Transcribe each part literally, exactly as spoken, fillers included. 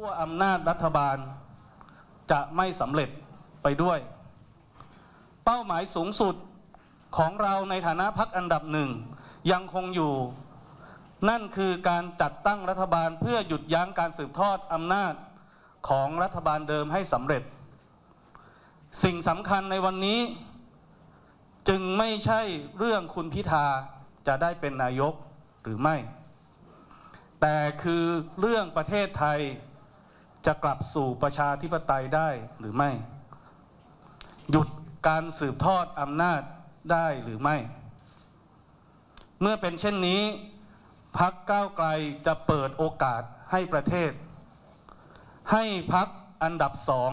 ขั้วอำนาจรัฐบาลจะไม่สำเร็จไปด้วยเป้าหมายสูงสุดของเราในฐานะพรรคอันดับหนึ่งยังคงอยู่นั่นคือการจัดตั้งรัฐบาลเพื่อหยุดยั้งการสืบทอดอำนาจของรัฐบาลเดิมให้สำเร็จสิ่งสำคัญในวันนี้จึงไม่ใช่เรื่องคุณพิธาจะได้เป็นนายกหรือไม่แต่คือเรื่องประเทศไทยจะกลับสู่ประชาธิปไตยได้หรือไม่หยุดการสืบทอดอำนาจได้หรือไม่เมื่อเป็นเช่นนี้พรรคก้าวไกลจะเปิดโอกาสให้ประเทศให้พรรคอันดับสอง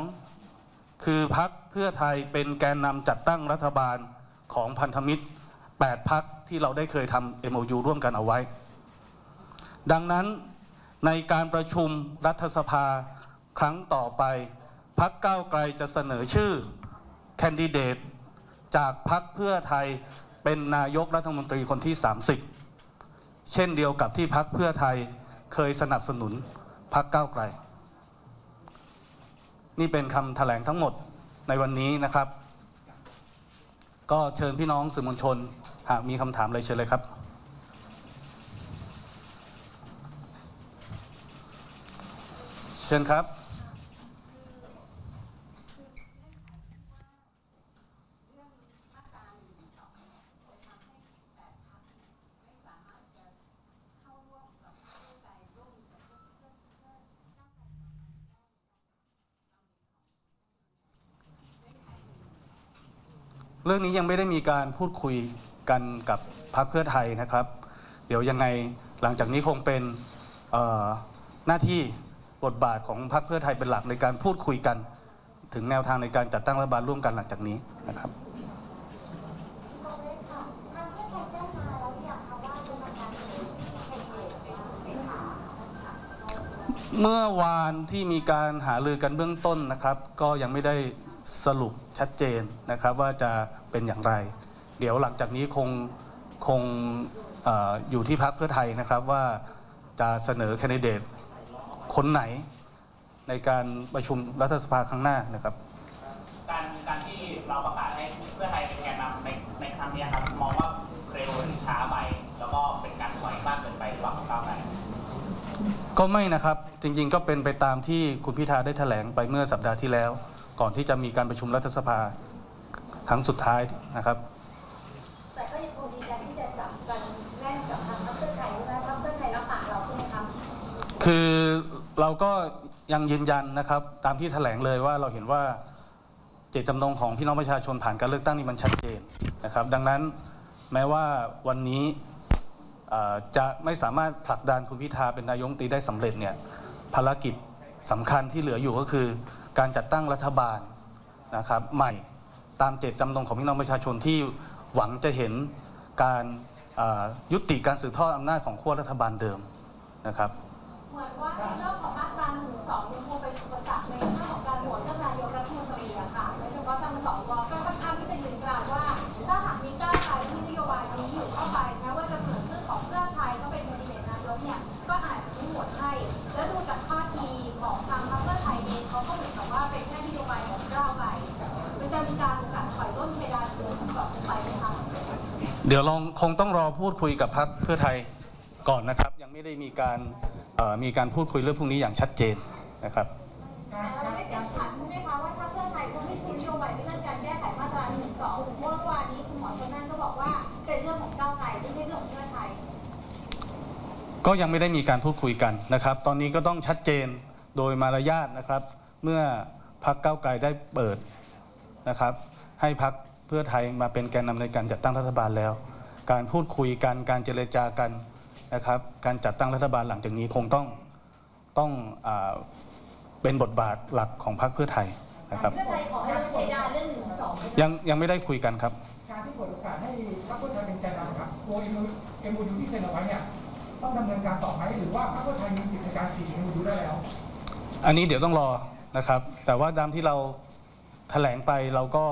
คือพรรคเพื่อไทยเป็นแกนนำจัดตั้งรัฐบาลของพันธมิตรแปดพรรคที่เราได้เคยทำ เอ็ม โอ ยู ร่วมกันเอาไว้ดังนั้นในการประชุมรัฐสภาครั้งต่อไปพรรคก้าวไกลจะเสนอชื่อแคนดิเดตจากพรรคเพื่อไทยเป็นนายกรัฐมนตรีคนที่สามสิบเช่นเดียวกับที่พรรคเพื่อไทยเคยสนับสนุนพรรคก้าวไกลนี่เป็นคำแถลงทั้งหมดในวันนี้นะครับก็เชิญพี่น้องสื่อมวลชนหากมีคำถามอะไรเชิญเลยครับเชิญครับเรื่องนี้ยังไม่ได้มีการพูดคุยกันกับพรรคเพื่อไทยนะครับเดี๋ยวยังไงหลังจากนี้คงเป็นหน้าที่บทบาทของพรรคเพื่อไทยเป็นหลักในการพูดคุยกันถึงแนวทางในการจัดตั้งรัฐบาลร่วมกันหลังจากนี้นะครับเมื่อวานที่มีการหารือกันเบื้องต้นนะครับก็ยังไม่ได้สรุปชัดเจนนะครับว่าจะเป็นอย่างไรเดี๋ยวหลังจากนี้คงคง เอ่อ อยู่ที่พรรคเพื่อไทยนะครับว่าจะเสนอแคนดิเดตคนไหนในการประชุมรัฐสภาครั้งหน้านะครับการการที่เราประกาศให้เพื่อไทยเป็นแกนนำในในครั้งนี้ครับมองว่าเร็วหรือช้าไปแล้วก็เป็นการถอยมากเกินไปหรือว่าของเราไหนก็ไม่นะครับจริงๆก็เป็นไปตามที่คุณพิธาได้แถลงไปเมื่อสัปดาห์ที่แล้วก่อนที่จะมีการประชุมรัฐสภาครั้งสุดท้ายนะครับแต่ก็ยังคงดีใจที่จะจับกันแน่นกับทางพรรคเพื่อไทยใช่ไหมพรรคเพื่อไทยรับปากเราใช่ไหมครับคือเราก็ยังยืนยันนะครับตามที่แถลงเลยว่าเราเห็นว่าเจตจำนงของพี่น้องประชาชนผ่านการเลือกตั้งนี่มันชัดเจนนะครับดังนั้นแม้ว่าวันนี้จะไม่สามารถผลักดันคุณพิธาเป็นนายกรัฐมนตรีได้สำเร็จเนี่ยภารกิจสำคัญที่เหลืออยู่ก็คือการจัดตั้งรัฐบาลนะครับใหม่ตามเจตจำนงของพี่น้องประชาชนที่หวังจะเห็นการยุติการสืบทอดอำนาจของขั้วรัฐบาลเดิมนะครับเหมือนว่าในเรื่องของมาตราหนึ่งหนึ่งสองยังคงเป็นอุปสรรคในเรื่องของการโหวตเลือกนายกรัฐมนตรีอะค่ะโดยเฉพาะทางสวก็ค่อนข้างที่จะยืนกรานว่าถ้าหากมีก้าวไกลที่นโยบายนี้อยู่เข้าไปนะว่าจะเกิดเรื่องของเพื่อไทยต้องเป็นแคนดิเดตนายกเนี่ยก็อาจจะไม่โหวตให้แล้วดูจากท่าทีของทางพรรคเพื่อไทยเองเขาก็เหมือนกับว่าเป็นแค่นโยบายของก้าวไกลมันจะมีการสั่นถอยร่นเพดานตัวต่อไปไหมคะเดี๋ยวลองคงต้องรอพูดคุยกับพรรคเพื่อไทยก่อนนะครับยังไม่ได้มีการมีการพูดคุยเรื่องพวกนี้อย่างชัดเจนนะครับแต่เราไม่ติดขัดใช่ไหมคะว่าถ้าเพื่อไทยก็ไม่คุยนโยบายเรื่องการแก้ไขมาตราหนึ่งหนึ่งสองเมื่อวานนี้คุณหมอชลน่านก็บอกว่าเป็นเรื่องของก้าวไกลไม่ใช่เรื่องของเพื่อไทยก็ยังไม่ได้มีการพูดคุยกันนะครับตอนนี้ก็ต้องชัดเจนโดยมารยาทนะครับเมื่อพรรคก้าวไกลได้เปิดนะครับให้พรรคเพื่อไทยมาเป็นแกนนำในการจัดตั้งรัฐบาลแล้วการพูดคุยกันการเจรจากันนะครับการจัดตั้งรัฐบาลหลังจากนี้คงต้องต้องเป็นบทบาทหลักของพรรคเพื่อไทยนะครับยังยังไม่ได้คุยกันครับการที่เปิดโอกาสให้พรรคเพื่อไทยเป็นแกนนำครับโดยเอ็ม โอ ยูที่เซ็นเอาไว้เนี่ยต้องดำเนินการต่อไหมหรือว่าพรรคเพื่อไทยมีกิจการฉีกเอ็ม โอ ยูได้แล้วอันนี้เดี๋ยวต้องรอนะครับแต่ว่าตามที่เราแถลงไปเราก็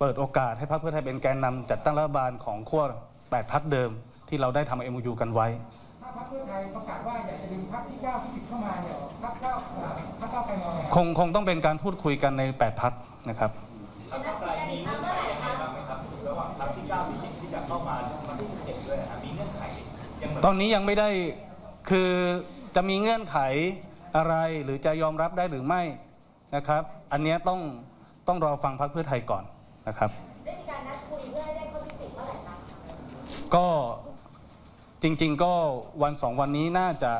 เปิดโอกาสให้พรรคเพื่อไทยเป็นแกนนำจัดตั้งรัฐบาลของขั้วแปดพรรคเดิมที่เราได้ทำ เอ็ม โอ ยู กันไว้ถ้าพรรคเพื่อไทยประกาศว่าอยากจะดึงพรรคที่เก้าที่สิบเข้ามาเนี่ย คงคงต้องเป็นการพูดคุยกันในแปดพรรคนะครับตอนนี้ยังไม่ได้คือจะมีเงื่อนไขอะไรหรือจะยอมรับได้หรือไม่นะครับอันนี้ต้องต้องรอฟังพรรคเพื่อไทยก่อนนะครับได้มีการนัดคุยเพื่อให้ได้ข้อยุติเมื่อไหร่คะก็จริงๆก็วันสองวันนี้น่าจะ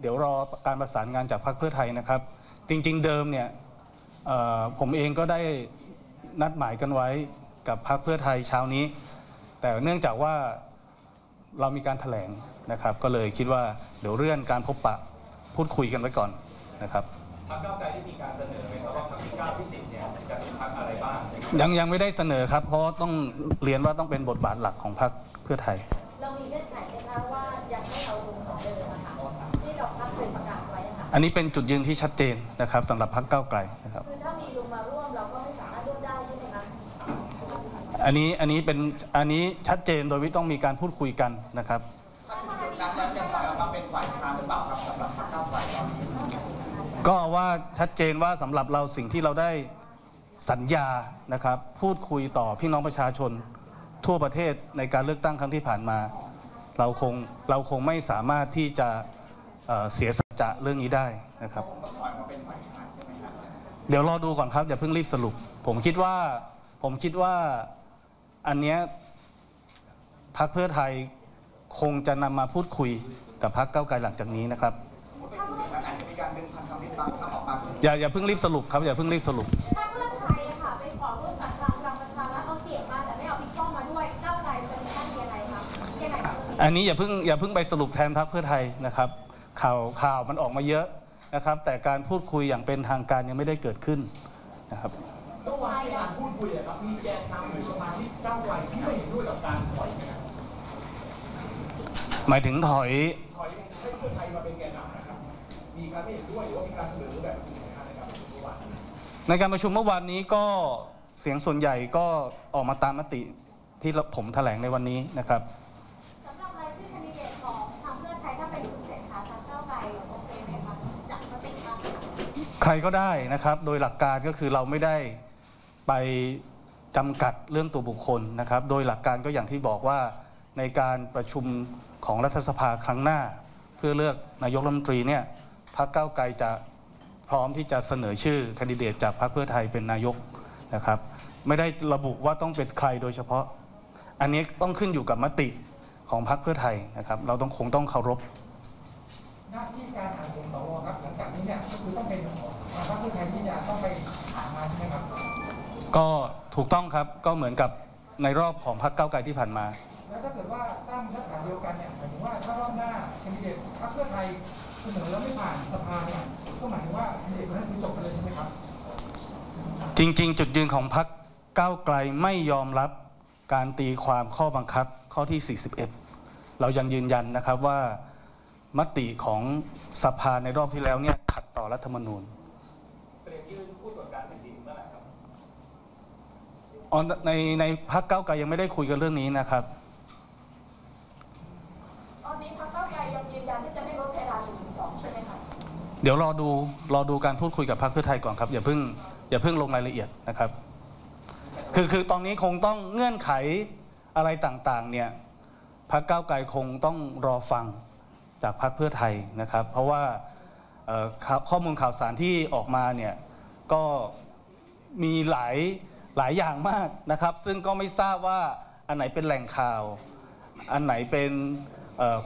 เดี๋ยวรอการประสานงานจากพรรคเพื่อไทยนะครับจริงๆเดิมเนี่ยผมเองก็ได้นัดหมายกันไว้กับพรรคเพื่อไทยเช้านี้แต่เนื่องจากว่าเรามีการแถลงนะครับก็เลยคิดว่าเดี๋ยวเลื่อนการพบปะพูดคุยกันไว้ก่อนนะครับพรรคก้าวไกลที่มีการเสนอไหมครับว่าพรรคที่เก้าที่สิบเนี่ยจะเป็นพรรคอะไรบ้างยังยังไม่ได้เสนอครับเพราะต้องเรียนว่าต้องเป็นบทบาทหลักของพรรคเพื่อไทยเรามีเงื่อนไขไหมคะว่ายังไม่เอาลุงของเดิมนะคะที่เราพรรคเคยประกาศไว้ค่ะอันนี้เป็นจุดยืนที่ชัดเจนนะครับสำหรับพรรคก้าวไกลนะครับคือถ้ามีลุงมาร่วมเราก็ไม่สามารถร่วมได้ใช่ไหมคะอันนี้อันนี้เป็นอันนี้ชัดเจนโดยที่ต้องมีการพูดคุยกันนะครับแล้วจะมาเป็นฝ่ายค้านหรือเปล่าครับสำหรับพรรคก้าวไกลตอนนี้ก็ว่าชัดเจนว่าสำหรับเราสิ่งที่เราได้สัญญานะครับพูดคุยต่อพี่น้องประชาชนทั่วประเทศในการเลือกตั้งครั้งที่ผ่านมาเราคงเราคงไม่สามารถที่จะเสียสัจจะเรื่องนี้ได้นะครับเดี๋ยวรอดูก่อนครับอย่าเพิ่งรีบสรุปผมคิดว่าผมคิดว่าอันเนี้ยพรรคเพื่อไทยคงจะนำมาพูดคุยกับพรรคก้าวไกลหลังจากนี้นะครับอย่าอย่าเพิ่งรีบสรุปครับอย่าเพิ่งรีบสรุปถ้าเพื่อไทยค่ะไปขอร่วมกับพลังประชารัฐเอาเสียงมาแต่ไม่เอาพิจารณามาด้วยก้าวไกลจะมีท่าทีอะไรครับยังไงอันนี้อย่าเพิ่งอย่าเพิ่งไปสรุปแทนพรรคเพื่อไทยนะครับข่าวข่าวมันออกมาเยอะนะครับแต่การพูดคุยอย่างเป็นทางการยังไม่ได้เกิดขึ้นนะครับการพูดคุยครับมีแกนนำหรือสมาชิกก้าวไกลที่ไม่เห็นด้วยกับการถอยหมายถึงถอยถอยให้เพื่อไทยมาเป็นแกนนำนะครับมีการไม่เห็นด้วยหรือมีการเสนอแบบในการประชุมเมื่อวานนี้ก็เสียงส่วนใหญ่ก็ออกมาตามมติที่ผมแถลงในวันนี้นะครับสำหรับรายชื่อแคนดิเดตของทางเพื่อไทยถ้าเป็นคุณเศรษฐาทางเจ้าไกลโอเคไหมคะจัดมติครับใครก็ได้นะครับโดยหลักการก็คือเราไม่ได้ไปจำกัดเรื่องตัวบุคคลนะครับโดยหลักการก็อย่างที่บอกว่าในการประชุมของรัฐสภาครั้งหน้าเพื่อเลือกนายกรัฐมนตรีเนี่ยพรรคก้าวไกลจะพร้อมที่จะเสนอชื่อแคนดิเดตจากพรรคเพื่อไทยเป็นนายกนะครับไม่ได้ระบุว่าต้องเป็นใครโดยเฉพาะอันนี้ต้องขึ้นอยู่กับมติของพรรคเพื่อไทยนะครับเราต้องคงต้องเคารพหน้าที่การหาเสียงสวครับหลังจากนี้เนี่ยก็คือต้องเป็นของพรรคเพื่อไทยที่จะต้องไปหามาใช่ไหมครับก็ถูกต้องครับก็เหมือนกับในรอบของพรรคก้าวไกลที่ผ่านมาแล้วถ้าเกิดว่าตั้งเงื่อนไขเดียวกันเนี่ยหมายถึงว่าถ้ารอบหน้าแคนดิเดตพรรคเพื่อไทยเสนอแล้วไม่ผ่านสภาเนี่ยก็หมายถึงว่าแคนดิเดตคนนั้นคือจบไปเลยใช่ไหมครับจริงๆจุดยืนของพรรคก้าวไกลไม่ยอมรับการตีความข้อบังคับข้อที่สี่สิบเอ็ดเรายังยืนยันนะครับว่ามติของสภาในรอบที่แล้วเนี่ยขัดต่อรัฐธรรมนูญในในพรรคก้าวไกลยังไม่ได้คุยกันเรื่องนี้นะครับตอนนี้พรรคก้าวไกลยังยืนยันที่จะไม่ลดเพดานหนึ่งหนึ่งสองใช่ไหมคะเดี๋ยวรอดูรอดูการพูดคุยกับพรรคเพื่อไทยก่อนครับอย่าเพิ่งอย่าเพิ่งลงรายละเอียดนะครับคือคือตอนนี้คงต้องเงื่อนไขอะไรต่างๆเนี่ยพรรคก้าวไกลคงต้องรอฟังจากพรรคเพื่อไทยนะครับเพราะว่าข้อมูลข่าวสารที่ออกมาเนี่ยก็มีหลายหลายอย่างมากนะครับซึ่งก็ไม่ทราบว่าอันไหนเป็นแหล่งข่าวอันไหนเป็น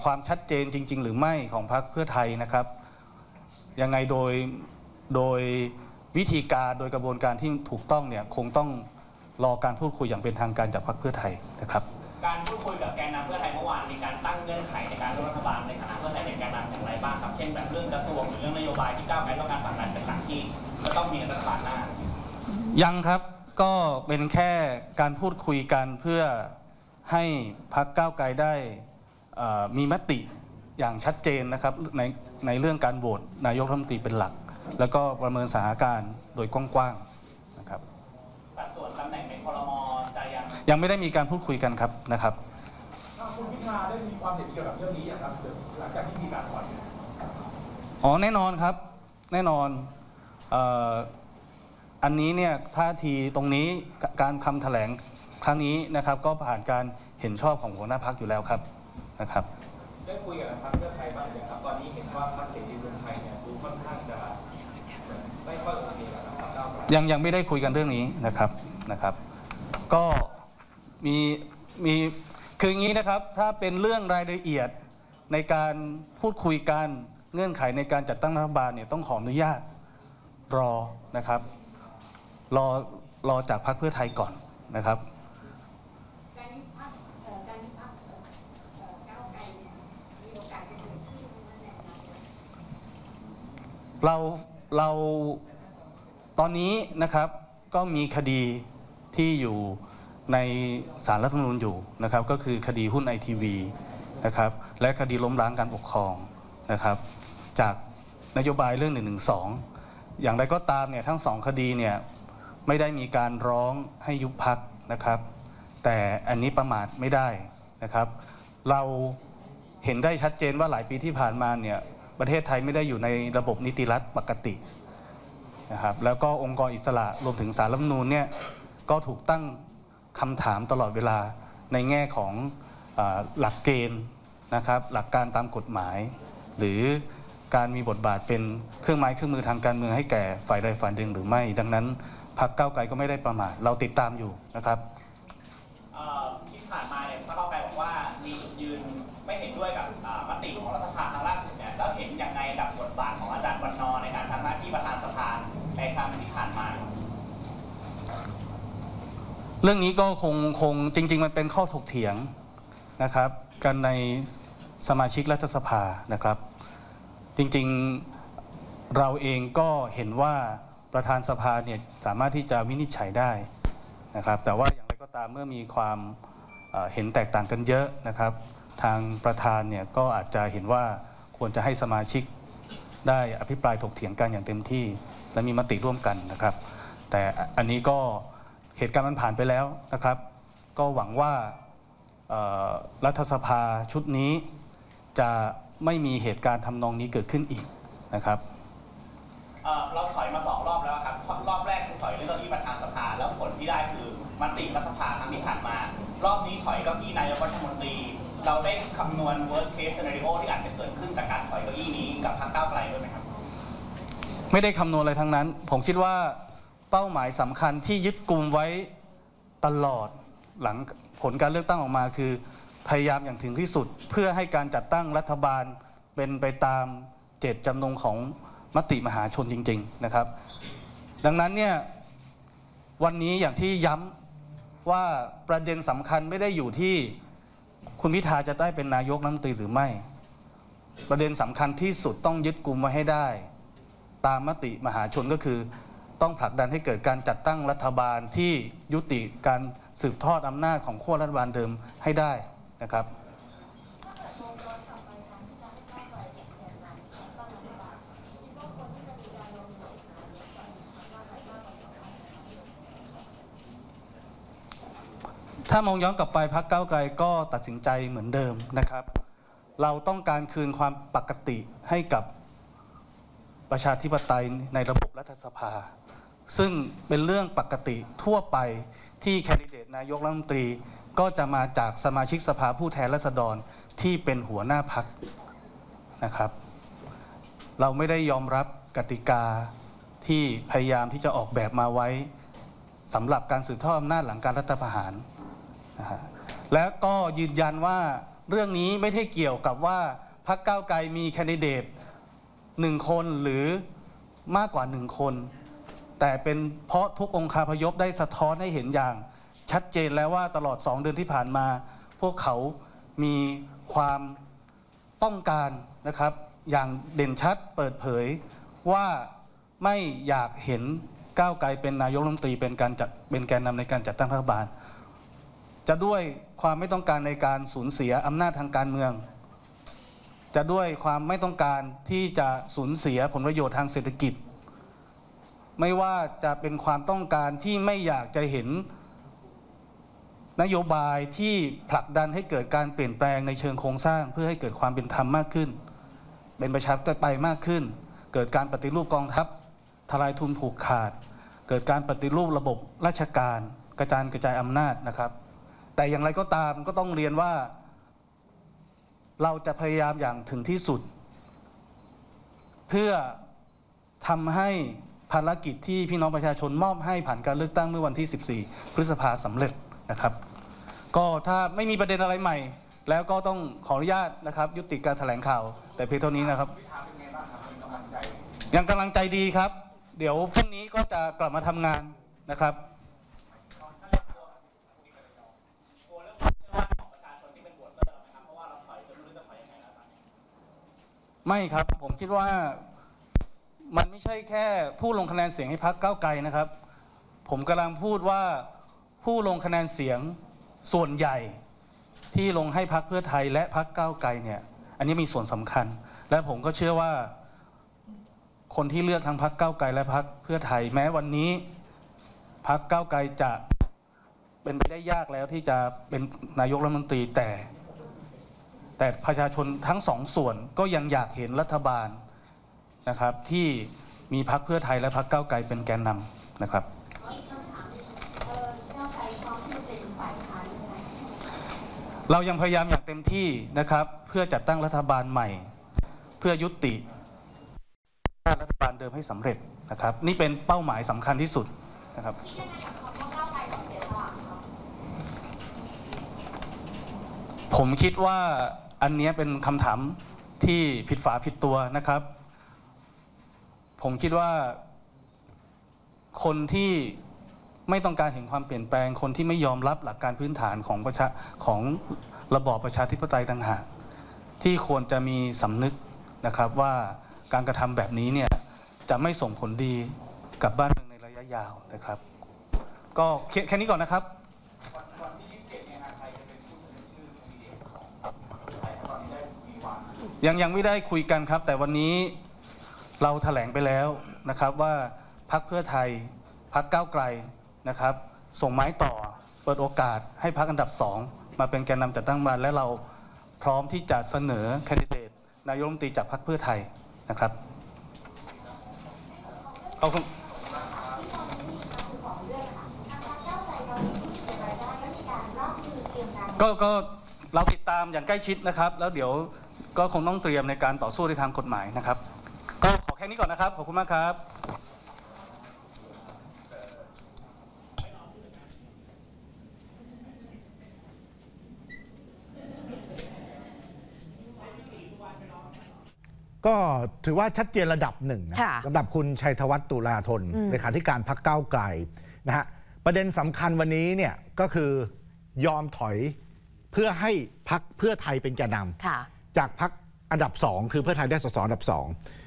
ความชัดเจนจริงๆหรือไม่ของพรรคเพื่อไทยนะครับยังไงโดยโดยวิธีการโดยกระบวนการที่ถูกต้องเนี่ยคงต้องรอการพูดคุยอย่างเป็นทางการจากพรรคเพื่อไทยนะครับการพูดคุยกับแกนนำเพื่อไทยเมื่อวานมีการตั้งเงื่อนไขในการร่วมรัฐบาลในฐานะเพื่อไทยเป็นแกนนำอย่างไรบ้างครับเช่นแบบเรื่องกระทรวงหรือเรื่องนโยบายที่ก้าวไกลต้องการผลักดันเป็นหลักที่จะต้องมีรัฐบาลหน้ายังครับก็เป็นแค่การพูดคุยกันเพื่อให้พรรคก้าวไกลได้มีมติอย่างชัดเจนนะครับในในเรื่องการโหวตนายกรัฐมนตรีเป็นหลักแล้วก็ประเมินสถานการณ์โดยกว้างๆนะครับสัดส่วนตำแหน่งในครม.จะยังยังไม่ได้มีการพูดคุยกันครับนะครับคุณพิธาได้มีความเห็นเกี่ยวกับเรื่องนี้อย่างไรหลังจากที่มีการถอย อ๋อแน่นอนครับแน่นอนอันนี้เนี่ยท่าทีตรงนี้การคำแถลงครั้งนี้นะครับก็ผ่านการเห็นชอบของหัวหน้าพรรคอยู่แล้วครับนะครับได้คุยกับพรรคเพื่อไทยบ้างไหมครับตอนนี้เห็นว่าพรรคเสรีรวมไทยเนี่ยดูค่อนข้างจะไม่ค่อยโอเคกับพรรคก้าวไกลยังยังไม่ได้คุยกันเรื่องนี้นะครับนะครับก็มีมีคืออย่างนี้นะครับถ้าเป็นเรื่องรายละเอียดในการพูดคุยกันเงื่อนไขในการจัดตั้งรัฐบาลเนี่ยต้องขออนุญาตรอนะครับรอรอจากพรรคเพื่อไทยก่อนนะครับเราเราตอนนี้นะครับก็มีคดีที่อยู่ในศาลรัฐธรรมนูญอยู่นะครับก็คือคดีหุ้นไอทีวีนะครับและคดีล้มล้างการปกครองนะครับจากนโยบายเรื่องหนึ่งหนึ่งสองอย่างไรก็ตามเนี่ยทั้งสองคดีเนี่ยไม่ได้มีการร้องให้ยุบพรรคนะครับแต่อันนี้ประมาทไม่ได้นะครับเราเห็นได้ชัดเจนว่าหลายปีที่ผ่านมาเนี่ยประเทศไทยไม่ได้อยู่ในระบบนิติรัฐปกตินะครับแล้วก็องค์กรอิสระรวมถึงศาลรัฐธรรมนูญเนี่ยก็ถูกตั้งคำถามตลอดเวลาในแง่ของหลักเกณฑ์นะครับหลักการตามกฎหมายหรือการมีบทบาทเป็นเครื่องไม้เครื่องมือทางการเมืองให้แก่ฝ่ายใดฝ่ายหนึ่งหรือไม่ดังนั้นพรรคก้าวไกลก็ไม่ได้ประมาทเราติดตามอยู่นะครับที่ผ่านมาเนี่ยพรรคก้าวไกลบอกว่ามีจุดยืนไม่เห็นด้วยกับมติของรัฐสภาครั้งล่าสุดเนี่ยแล้วเห็นอย่างไรกับบทบาทของอาจารย์วันนอในการทำหน้าที่ประธานสภาในครั้งที่ผ่านมาเรื่องนี้ก็คงคงจริงๆมันเป็นข้อถกเถียงนะครับกันในสมาชิกรัฐสภานะครับจริงๆเราเองก็เห็นว่าประธานสภาเนี่ยสามารถที่จะวินิจฉัยได้นะครับแต่ว่าอย่างไรก็ตามเมื่อมีความเห็นแตกต่างกันเยอะนะครับทางประธานเนี่ยก็อาจจะเห็นว่าควรจะให้สมาชิกได้อภิปรายถกเถียงกันอย่างเต็มที่และมีมติร่วมกันนะครับแต่อันนี้ก็เหตุการณ์มันผ่านไปแล้วนะครับก็หวังว่ารัฐสภาชุดนี้จะไม่มีเหตุการณ์ทำนองนี้เกิดขึ้นอีกนะครับเราถอยมาสองรอบแล้วครับรอบแรกคือถอยเรื่องเก้าอี้ประธานสภาแล้วผลที่ได้คือมติรัฐสภาครั้งที่ผ่านมารอบนี้ถอยเก้าอี้นายกรัฐมนตรีเราได้คำนวณ worst case scenario ที่อาจจะเกิดขึ้นจากการถอยเก้าอี้นี้กับพรรคก้าวไกลด้วยไหมครับไม่ได้คำนวณอะไรทั้งนั้นผมคิดว่าเป้าหมายสำคัญที่ยึดกุมไว้ตลอดหลังผลการเลือกตั้งออกมาคือพยายามอย่างถึงที่สุดเพื่อให้การจัดตั้งรัฐบาลเป็นไปตามเจตจำนงของมติมหาชนจริงๆนะครับดังนั้นเนี่ยวันนี้อย่างที่ย้ำว่าประเด็นสำคัญไม่ได้อยู่ที่คุณพิธาจะได้เป็นนายกรัฐมนตรีหรือไม่ประเด็นสำคัญที่สุดต้องยึดกุมไว้ให้ได้ตามมติมหาชนก็คือต้องผลักดันให้เกิดการจัดตั้งรัฐบาลที่ยุติการสืบทอดอำนาจของขั้วรัฐบาลเดิมให้ได้นะครับถ้ามองย้อนกลับไปพรรคก้าวไกลก็ตัดสินใจเหมือนเดิมนะครับเราต้องการคืนความปกติให้กับประชาธิปไตยในระบบรัฐสภาซึ่งเป็นเรื่องปกติทั่วไปที่แคนดิเดตนายกรัฐมนตรีก็จะมาจากสมาชิกสภาผู้แทนราษฎรที่เป็นหัวหน้าพรรคนะครับเราไม่ได้ยอมรับกติกาที่พยายามที่จะออกแบบมาไว้สำหรับการสืบทอดอำนาจหลังการรัฐประหารนะฮะและก็ยืนยันว่าเรื่องนี้ไม่ได้เกี่ยวกับว่าพรรคก้าวไกลมีแคนดิเดตหนึ่งคนหรือมากกว่าหนึ่งคนแต่เป็นเพราะทุกองคาพยพได้สะท้อนให้เห็นอย่างชัดเจนแล้วว่าตลอดสองเดือนที่ผ่านมาพวกเขามีความต้องการนะครับอย่างเด่นชัดเปิดเผยว่าไม่อยากเห็นก้าวไกลเป็นนายกรัฐมนตรีเป็นการจัดเป็นแกนนำในการจัดตั้งรัฐบาลจะด้วยความไม่ต้องการในการสูญเสียอำนาจทางการเมืองจะด้วยความไม่ต้องการที่จะสูญเสียผลประโยชน์ทางเศรษฐกิจไม่ว่าจะเป็นความต้องการที่ไม่อยากจะเห็นนโยบายที่ผลักดันให้เกิดการเปลี่ยนแปลงในเชิงโครงสร้างเพื่อให้เกิดความเป็นธรรมมากขึ้น เป็นประชาธิปไตยมากขึ้นเกิดการปฏิรูปกองทัพทลายทุนผูกขาดเกิดการปฏิรูประบบราชการกระจายกระจายอำนาจนะครับแต่อย่างไรก็ตามก็ต้องเรียนว่าเราจะพยายามอย่างถึงที่สุดเพื่อทำให้ภารกิจที่พี่น้องประชาชนมอบให้ผ่านการเลือกตั้งเมื่อวันที่สิบสี่พฤษภาคมสำเร็จนะครับก็ถ้าไม่มีประเด็นอะไรใหม่แล้วก็ต้องขออนุญาตนะครับยุติการแถลงข่าวแต่เพียงเท่านี้นะครับยังกำลังใจดีครับเดี๋ยวพรุ่งนี้ก็จะกลับมาทำงานนะครับไม่ครับผมคิดว่ามันไม่ใช่แค่ผู้ลงคะแนนเสียงให้พรรคก้าวไกลนะครับผมกำลังพูดว่าผู้ลงคะแนนเสียงส่วนใหญ่ที่ลงให้พรรคเพื่อไทยและพรรคก้าวไกลเนี่ยอันนี้มีส่วนสำคัญและผมก็เชื่อว่าคนที่เลือกทั้งพรรคก้าวไกลและพรรคเพื่อไทยแม้วันนี้พรรคก้าวไกลจะเป็นไปได้ยากแล้วที่จะเป็นนายกรัฐมนตรีแต่แต่ประชาชนทั้งสองส่วนก็ยังอยากเห็นรัฐบาลนะครับที่มีพรรคเพื่อไทยและพรรคก้าวไกลเป็นแกนนำนะครับเรายังพยายามอย่างเต็มที่นะครับเพื่อจัดตั้งรัฐบาลใหม่เพื่อยุติรัฐบาลเดิมให้สำเร็จนะครับนี่เป็นเป้าหมายสำคัญที่สุดนะครับผมคิดว่าอันนี้เป็นคำถามที่ผิดฝาผิดตัวนะครับผมคิดว่าคนที่ไม่ต้องการเห็นความเปลี่ยนแปลงคนที่ไม่ยอมรับหลักการพื้นฐานของประชาของระบอบประชาธิปไตยต่างหากที่ควรจะมีสำนึกนะครับว่าการกระทำแบบนี้เนี่ยจะไม่ส่งผลดีกับบ้านเมืองในระยะยาวนะครับก็แค่นี้ก่อนนะครับยังยังไม่ได้คุยกันครับแต่วันนี้เราแถลงไปแล้วนะครับว่าพรรคเพื่อไทยพรรคก้าวไกลนะครับส่งไม้ต่อเปิดโอกาสให้พรรคอันดับสองมาเป็นแกนนำจัดตั้งรัฐบาลและเราพร้อมที่จะเสนอแคนดิเดตนายกรัฐมนตรีจากพรรคเพื่อไทยนะครับเอาก็ก็เราติดตามอย่างใกล้ชิดนะครับแล้วเดี๋ยวก็คงต้องเตรียมในการต่อสู้ในทางกฎหมายนะครับก็ขอแค่นี้ก่อนนะครับขอบคุณมากครับก็ถือว่าชัดเจนระดับหนึ่งนะสำหรับคุณชัยธวัฒน์ตุลาธนเลขาธิการพรรคก้าวไกลนะฮะประเด็นสำคัญวันนี้เนี่ยก็คือยอมถอยเพื่อให้พรรคเพื่อไทยเป็นแกนนำจากพรรคอันดับสองคือเพื่อไทยได้ส.ส.อันดับสอง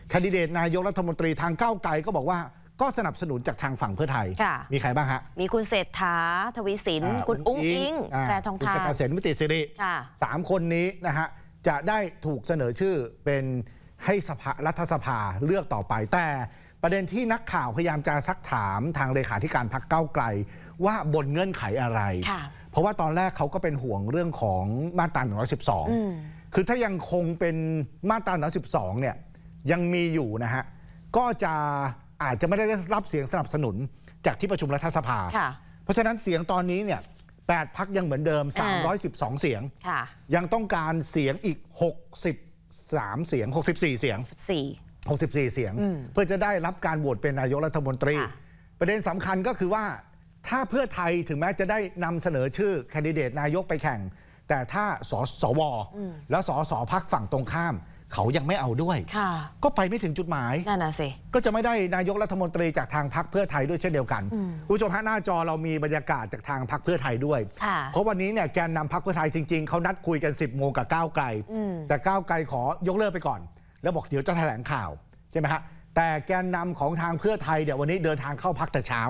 แคนดิเดตนายกรัฐมนตรีทางก้าวไกลก็บอกว่าก็สนับสนุนจากทางฝั่งเพื่อไทยมีใครบ้างฮะมีคุณเศรษฐาทวีสินคุณอุ้งอิงแพรทองทานคุณเกษตรมิติสิริสามคนนี้นะฮะจะได้ถูกเสนอชื่อเป็นให้สภารัฐสภาเลือกต่อไปแต่ประเด็นที่นักข่าวพยายามจะซักถามทางเลขาธิการพรรคก้าวไกลว่าบนเงื่อนไขอะไรเพราะว่าตอนแรกเขาก็เป็นห่วงเรื่องของมาตราหนึ่งร้อยสิบสองคือถ้ายังคงเป็นมาตราหนึ่งร้อยสิบสองเนี่ยยังมีอยู่นะฮะก็จะอาจจะไม่ได้รับเสียงสนับสนุนจากที่ประชุมรัฐสภาเพราะฉะนั้นเสียงตอนนี้เนี่ยแปดพรรคยังเหมือนเดิมสามร้อยสิบสองเสียงยังต้องการเสียงอีกหกสิบสามเสียงหกสิบสี่เสียงหกสิบสี่เสียงเพื่อจะได้รับการโหวตเป็นนายกรัฐมนตรีประเด็นสำคัญก็คือว่าถ้าเพื่อไทยถึงแม้จะได้นำเสนอชื่อแคนดิเดตนายกไปแข่งแต่ถ้าสสวแล้วสสพรรคฝั่งตรงข้ามเขายังไม่เอาด้วยก็ไปไม่ถึงจุดหมายนั่นน่ะสิก็จะไม่ได้นายกรัฐมนตรีจากทางพรรคเพื่อไทยด้วยเช่นเดียวกันคุณผู้ชมฮะหน้าจอเรามีบรรยากาศจากทางพรรคเพื่อไทยด้วยเพราะวันนี้เนี่ยแกนนำพรรคเพื่อไทยจริงๆเขานัดคุยกันสิบโมงกับก้าวไกลแต่ก้าวไกลขอยกเลิกไปก่อนแล้วบอกเดี๋ยวจะแถลงข่าวใช่ไหมฮะแต่แกนนำของทางเพื่อไทยเดี๋ยววันนี้เดินทางเข้าพักแต่เช้า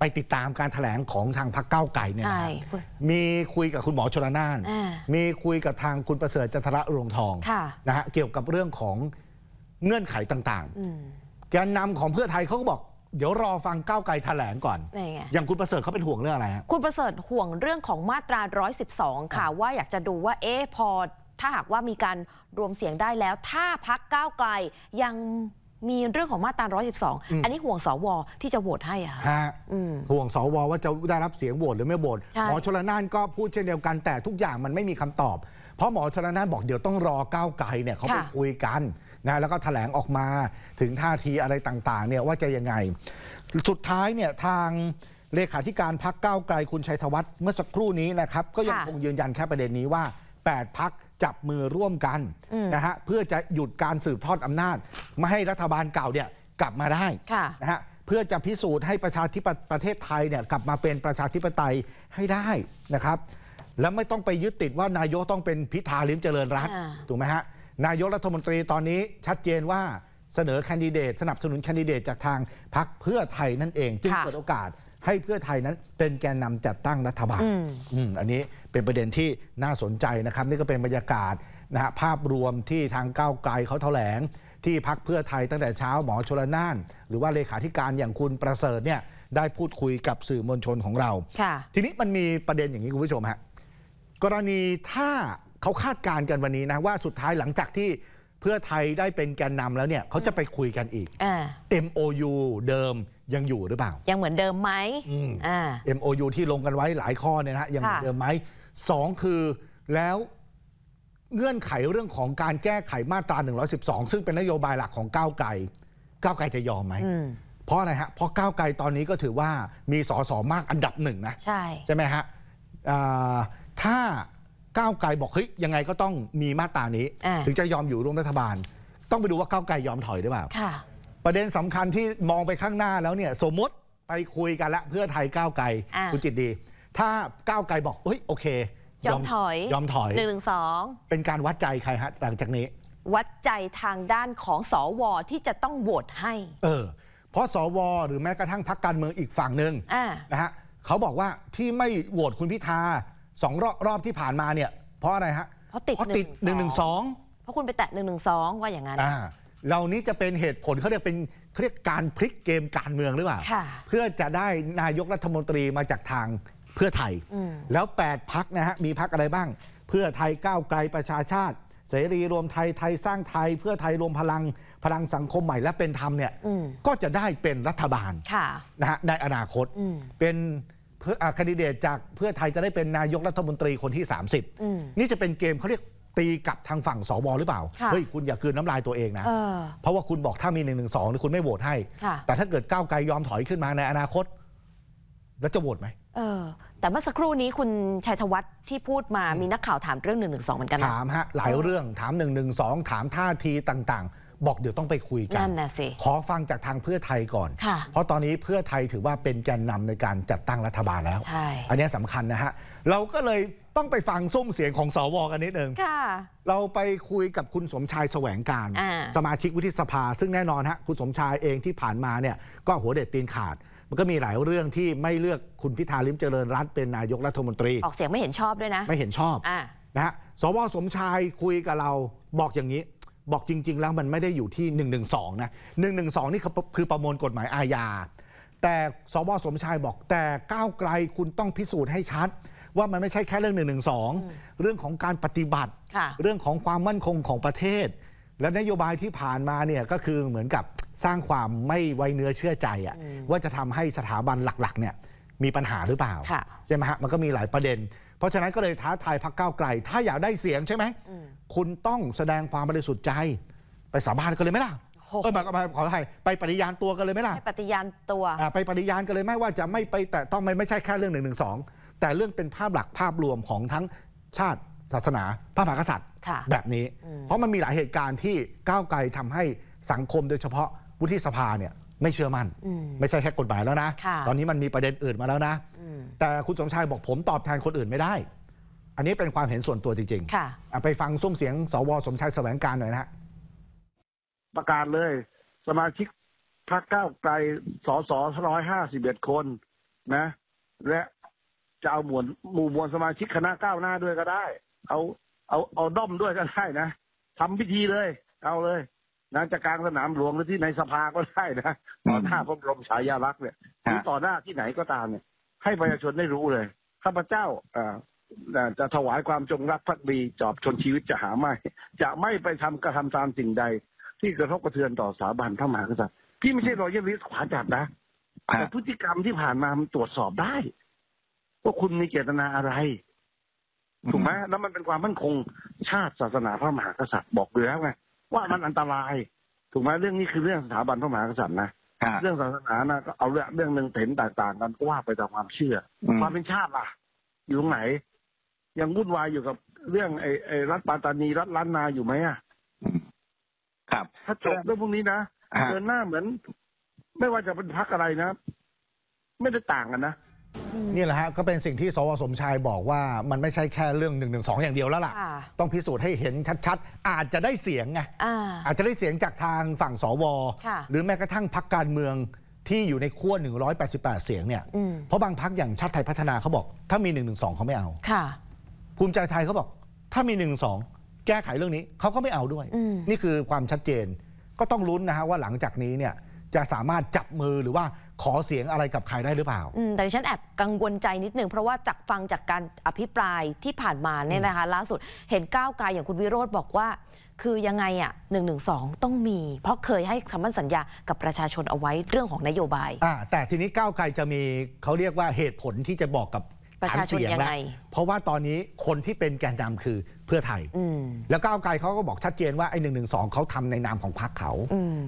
ไปติดตามการแถลงของทางพรรคก้าวไกลเนี่ยนะมีคุยกับคุณหมอชลน่านมีคุยกับทางคุณประเสริฐจันทระรวงทองนะฮะเกี่ยวกับเรื่องของเงื่อนไขต่างๆแกนนำของเพื่อไทยเขาก็บอกเดี๋ยวรอฟังก้าวไกลแถลงก่อนอย่างคุณประเสริฐเขาเป็นห่วงเรื่องอะไรคุณประเสริฐห่วงเรื่องของมาตราหนึ่งร้อยสิบสองค่ะว่าอยากจะดูว่าเอ๊ะพอ ถ้าหากว่ามีการรวมเสียงได้แล้วถ้าพรรคก้าวไกลยังมีเรื่องของมาตราหนึ่งร้อยสิบสองอันนี้ห่วงสวที่จะโหวตให้อะค่ะห่วงสวว่าจะได้รับเสียงโหวตหรือไม่โหวตหมอชลน่านก็พูดเช่นเดียวกันแต่ทุกอย่างมันไม่มีคำตอบเพราะหมอชลน่านบอกเดี๋ยวต้องรอก้าวไกลเนี่ยเขาไปคุยกันนะแล้วก็แถลงออกมาถึงท่าทีอะไรต่างๆเนี่ยว่าจะยังไงสุดท้ายเนี่ยทางเลขาธิการพรรคก้าวไกลคุณชัยธวัฒน์เมื่อสักครู่นี้นะครับก็ยังคงยืนยันแค่ประเด็นนี้ว่าแปดพรรคจับมือร่วมกันนะฮะเพื่อจะหยุดการสืบทอดอำนาจไม่ให้รัฐบาลเก่าเนี่ยกลับมาได้นะฮะเพื่อจะพิสูจน์ให้ประชาธิปประเทศไทยเนี่ยกลับมาเป็นประชาธิปไตยให้ได้นะครับและไม่ต้องไปยึดติดว่านายกต้องเป็นพิธาลิ้มเจริญรัตน์ถูกไหมฮะนายกรัฐมนตรีตอนนี้ชัดเจนว่าเสนอแคนดิเดตสนับสนุนแคนดิเดตจากทางพรรคเพื่อไทยนั่นเองจึงเปิดโอกาสให้เพื่อไทยนั้นเป็นแกนนำจัดตั้งรัฐบาล อ, อันนี้เป็นประเด็นที่น่าสนใจนะครับนี่ก็เป็นบรรยากาศนะฮะภาพรวมที่ทางก้าวไกลเขาแถลงที่พรรคเพื่อไทยตั้งแต่เช้าหมอชลน่านหรือว่าเลขาธิการอย่างคุณประเสริฐเนี่ยได้พูดคุยกับสื่อมวลชนของเราทีนี้มันมีประเด็นอย่างนี้คุณผู้ชมฮะกรณีถ้าเขาคาดการณ์กันวันนี้นะว่าสุดท้ายหลังจากที่เพื่อไทยได้เป็นแกนนำแล้วเนี่ยเขาจะไปคุยกันอีก เอ็ม โอ ยู เดิมยังอยู่หรือเปล่ายังเหมือนเดิมไหม เอ็ม โอ ยู ที่ลงกันไว้หลายข้อเนี่ยนะยังเหมือนเดิมไหมสองคือแล้วเงื่อนไขเรื่องของการแก้ไขมาตราหนึ่งร้อยสิบสองซึ่งเป็นนโยบายหลักของก้าวไกลก้าวไกลจะยอมไหมเพราะอะไรฮะเพราะก้าวไกลตอนนี้ก็ถือว่ามีส.ส.มากอันดับหนึ่งนะใช่ใช่ไหมฮะถ้าก้าวไกลบอกเฮ้ยยังไงก็ต้องมีมาตรานี้ถึงจะยอมอยู่ร่วมรัฐบาลต้องไปดูว่าก้าวไกลยอมถอยหรือเปล่าประเด็นสำคัญที่มองไปข้างหน้าแล้วเนี่ยสมมติไปคุยกันละเพื่อไทยก้าวไกลคุณจิตดีถ้าก้าวไกลบอกเฮ้ยโอเคยอมถอยยอมถอยหนึ่งหนึ่งสองเป็นการวัดใจใครฮะหลังจากนี้วัดใจทางด้านของสวที่จะต้องโหวตให้เออเพราะสวหรือแม้กระทั่งพรรคการเมืองอีกฝั่งหนึ่งนะฮะเขาบอกว่าที่ไม่โหวตคุณพิธาสองรอบรอบที่ผ่านมาเนี่ยเพราะอะไรฮะเพราะติดหนึ่งหนึ่งสองเพราะคุณไปแตะหนึ่งหนึ่งสองว่าอย่างนั้นเรานี้จะเป็นเหตุผลเขาเรียกเป็นเรียกการพลิกเกมการเมืองหรือเปล่าเพื่อจะได้นายกรัฐมนตรีมาจากทางเพื่อไทยแล้วแปดพรรคนะฮะมีพรรคอะไรบ้างเพื่อไทยก้าวไกลประชาชาติเสรีรวมไทยไทยสร้างไทยเพื่อไทยรวมพลังพลังสังคมใหม่และเป็นธรรมเนี่ยก็จะได้เป็นรัฐบาลนะฮะในอนาคตเป็นแคนดิเดตจากเพื่อไทยจะได้เป็นนายกรัฐมนตรีคนที่สามสิบนี่จะเป็นเกมเขาเรียกตีกับทางฝั่งสวหรือเปล่าเฮ้ยคุณอย่าคืนน้ำลายตัวเองนะ เ, ออเพราะว่าคุณบอกถ้ามีหนึ่งหนึ่งสองคุณไม่โหวตให้แต่ถ้าเกิดก้าวไกลยอมถอยขึ้นมาในอนาคตแล้วจะโหวตไหมเออแต่เมื่อสักครู่นี้คุณชัยธวัฒน์ที่พูดมามีนักข่าวถามเรื่องหนึ่งหนึ่งสองเหมือนกันถามฮะหลายเรื่องถามหนึ่งหนึ่งสองถามท่าทีต่างๆบอกเดี๋ยวต้องไปคุยกันนั่นนะสิขอฟังจากทางเพื่อไทยก่อนเพราะตอนนี้เพื่อไทยถือว่าเป็นแกนนำในการจัดตั้งรัฐบาลแล้วอันนี้สำคัญนะฮะเราก็เลยต้องไปฟังซุ้มเสียงของสวกันนิดนึงเราไปคุยกับคุณสมชายแสวงการสมาชิกวุฒิสภาซึ่งแน่นอนฮะคุณสมชายเองที่ผ่านมาเนี่ยก็หัวเด็ดตีนขาดมันก็มีหลายเรื่องที่ไม่เลือกคุณพิธาลิ้มเจริญรัตน์เป็นนายกรัฐมนตรีออกเสียงไม่เห็นชอบด้วยนะไม่เห็นชอบนะฮะสวสมชายคุยกับเราบอกอย่างนี้บอกจริงๆแล้วมันไม่ได้อยู่ที่หนึ่งหนึ่งสองนะหนึ่งหนึ่งสองนี่คือประมวลกฎหมายอาญาแต่สวสมชายบอกแต่ก้าวไกลคุณต้องพิสูจน์ให้ชัดว่ามันไม่ใช่แค่เรื่อง หนึ่งหนึ่งสอง เรื่องของการปฏิบัติเรื่องของความมั่นคงของประเทศและนโยบายที่ผ่านมาเนี่ยก็คือเหมือนกับสร้างความไม่ไว้เนื้อเชื่อใจอ่ะว่าจะทำให้สถาบันหลักๆเนี่ยมีปัญหาหรือเปล่าใช่ไหมฮะมันก็มีหลายประเด็นเพราะฉะนั้นก็เลยท้าทายพรรคก้าวไกลถ้าอยากได้เสียงใช่ไหมคุณต้องแสดงความบริสุทธิ์ใจไปสาบานกันเลยไหมล่ะก็มาขอให้ไปปฏิญาณตัวกันเลยไหมล่ะไปปฏิญาณตัวไปปฏิญาณกันเลยไหมว่าจะไม่ไปแต่ต้องไม่ไม่ใช่แค่เรื่อง หนึ่งหนึ่งสองแต่เรื่องเป็นภาพหลักภาพรวมของทั้งชาติศาสนาพระมหากษัตริย์แบบนี้เพราะมันมีหลายเหตุการณ์ที่ก้าวไกลทำให้สังคมโดยเฉพาะวุฒิสภาเนี่ยไม่เชื่อมั่นไม่ใช่แค่กฎหมายแล้วนะตอนนี้มันมีประเด็นอื่นมาแล้วนะแต่คุณสมชายบอกผมตอบแทนคนอื่นไม่ได้อันนี้เป็นความเห็นส่วนตัวจริงๆไปฟังซุ้มเสียงสวสมชายแสวงการหน่อยนะฮะประกาศเลยสมาชิกพรรคก้าวไกลส.ส. ร้อยห้าสิบเอ็ดคนนะและจะเอาหมู่หมู่มวลสมาชิกคณะก้าวหน้าด้วยก็ได้เอาเอาเอาด้อมด้วยก็ได้นะทำพิธีเลยเอาเลยนะจะกลางสนามหลวงหรือที่ในสภาก็ได้นะต่อหน้าพระบรมฉายาลักษณ์เนี่ยหรือต่อหน้าที่ไหนก็ตามเนี่ยให้ประชาชนได้รู้เลยข้าพเจ้า จะถวายความจงรักภักดีจอบชนชีวิตจะหาไม่จะไม่ไปทำกระทำตามสิ่งใดที่กระทบกระเทือนต่อสถาบันพระมหากษัตริย์พี่ไม่ใช่รอยยิ้มขวาจัดนะแต่พฤติกรรมที่ผ่านมามันตรวจสอบได้ว่าคุณมีเจตนาอะไรถูกไหมแล้วมันเป็นความมั่นคงชาติศาสนาพระมหากษัตริย์บอกเลยแล้วไงว่ามันอันตรายถูกไหมเรื่องนี้คือเรื่องสถาบันพระมหากษัตริย์นะเรื่องศาสนานะก็เอาเรื่องเรื่องหนึ่งเห็นต่างๆกันก็ว่าไปตามความเชื่อความเป็นชาติล่ะอยู่ตรงไหนยังวุ่นวายอยู่กับเรื่องไอ้ไอ้รัฐปาตานีรัฐล้านนาอยู่ไหมอ่ะครับถ้าจบเรื่องพวกนี้นะเดินหน้าเหมือนไม่ว่าจะเป็นพรรคอะไรนะไม่ได้ต่างกันนะนี่แหละฮะก็เป็นสิ่งที่สว.สมชายบอกว่ามันไม่ใช่แค่เรื่องหนึ่งหนึ่งสองอย่างเดียวแล้วล่ะต้องพิสูจน์ให้เห็นชัดๆอาจจะได้เสียงไง อ, อาจจะได้เสียงจากทางฝั่งสว.หรือแม้กระทั่งพรรคการเมืองที่อยู่ในขั้วหนึ่งร้อยแปดสิบแปดเสียงเนี่ยเพราะบางพรรคอย่างชาติไทยพัฒนาเขาบอกถ้ามีหนึ่งหนึ่งสองเขาไม่เอาภูมิใจไทยเขาบอกถ้ามีหนึ่งหนึ่งสองแก้ไขเรื่องนี้เขาก็ไม่เอาด้วยนี่คือความชัดเจนก็ต้องลุ้นนะฮะว่าหลังจากนี้เนี่ยจะสามารถจับมือหรือว่าขอเสียงอะไรกับใครได้หรือเปล่าแต่ดิฉันแอบกังวลใจนิดนึงเพราะว่าจากฟังจากการอภิปรายที่ผ่านมาเนี่ยนะคะล่าสุดเห็นก้าวไกลอย่างคุณวิโรจน์บอกว่าคือยังไงอ่ะหนึ่งหนึ่งสองต้องมีเพราะเคยให้คำมั่นสัญญากับประชาชนเอาไว้เรื่องของนโยบายอ่าแต่ทีนี้ก้าวไกลจะมีเขาเรียกว่าเหตุผลที่จะบอกกับประชาชนยังไงเพราะว่าตอนนี้คนที่เป็นแกนนำคือเพื่อไทยแล้วก้าวไกลเขาก็บอกชัดเจนว่าไอ้หนึ่งหนึ่งสองเขาทำในนามของพรรคเขา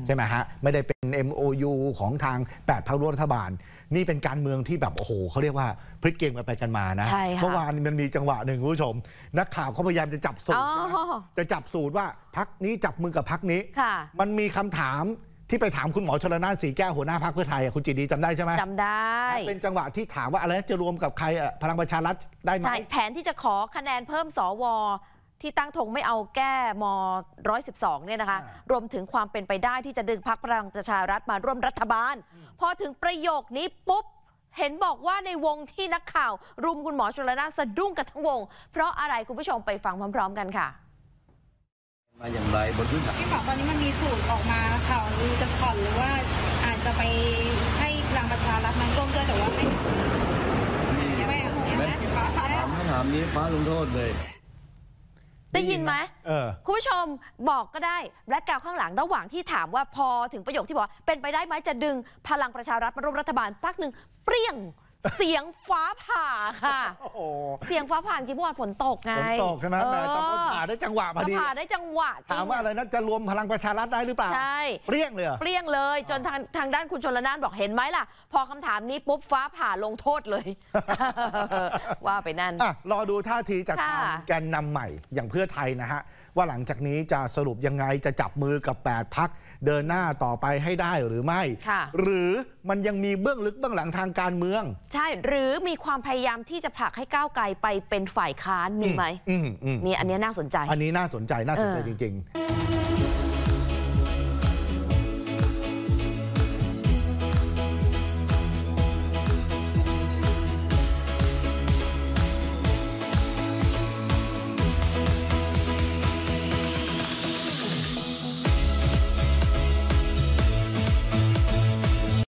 ใช่ไหมฮะไม่ได้เป็น เอ็ม โอ ยู ของทางแปดพรรครัฐบาลนี่เป็นการเมืองที่แบบโอ้โหเขาเรียกว่าพลิกเกมกันไปกันมานะเมื่อวานมันมีจังหวะหนึ่งคุณผู้ชมนักข่าวเขาพยายามจะจับสูตรจะจับสูตรว่าพรรคนี้จับมือกับพรรคนี้มันมีคำถามที่ไปถามคุณหมอชลน่านสีแก้วหัวหน้าพรรคเพื่อไทยคุณจิตดีจำได้ใช่ไหมจำได้เป็นจังหวะที่ถามว่าอะไรจะรวมกับใครพลังประชารัฐได้ไหมแผนที่จะขอคะแนนเพิ่มสวที่ตั้งธงไม่เอาแก้มหนึ่งร้อยสิบสองเนี่ยนะคะรวมถึงความเป็นไปได้ที่จะดึงพรรคพลังประชารัฐมาร่วมรัฐบาลพอถึงประโยคนี้ปุ๊บเห็นบอกว่าในวงที่นักข่าวรุมคุณหมอชลน่านสะดุ้งกันทั้งวงเพราะอะไรคุณผู้ชมไปฟังพร้อมๆกันค่ะมาอย่างไรบนพื้นฐานที่บอกตอนนี้มันมีสูตรออกมาข่าวลือจะข่อนหรือว่าอาจจะไปให้พลังประชารัฐมันร่วมด้วยแต่ว่าไม่ไม่ไม่ฟ้าถามคำถามนี้ฟ้าลงโทษเลยได้ยินไหมคุณผู้ชมบอกก็ได้แบล็คกราวด์ข้างหลังระหว่างที่ถามว่าพอถึงประโยคที่บอกเป็นไปได้ไหมจะดึงพลังประชารัฐมาร่วมรัฐบาลพักหนึ่งเปรี้ยงเสียงฟ้าผ่าค่ะเสียงฟ้าผ่าจริงเมื่อวานฝนตกไงฝนตกใช่ไหมแต่ตอนฝนผ่าได้จังหวะพอดีผ่าได้จังหวะถามว่าอะไรนะจะรวมพลังประชารัฐได้หรือเปล่าใช่เปรี้ยงเลยเปรี้ยงเลยจนทางทางด้านคุณชลน่านบอกเห็นไหมล่ะพอคำถามนี้ปุ๊บฟ้าผ่าลงโทษเลยว่าไปนั่นรอดูท่าทีจากทางแกนนำใหม่อย่างเพื่อไทยนะฮะว่าหลังจากนี้จะสรุปยังไงจะจับมือกับแปดพรรคเดินหน้าต่อไปให้ได้หรือไม่หรือมันยังมีเบื้องลึกเบื้องหลังทางการเมืองใช่หรือมีความพยายามที่จะผลักให้ก้าวไกลไปเป็นฝ่ายค้านมีไหมนี่อันนี้น่าสนใจอันนี้น่าสนใจน่าสนใจจริงๆ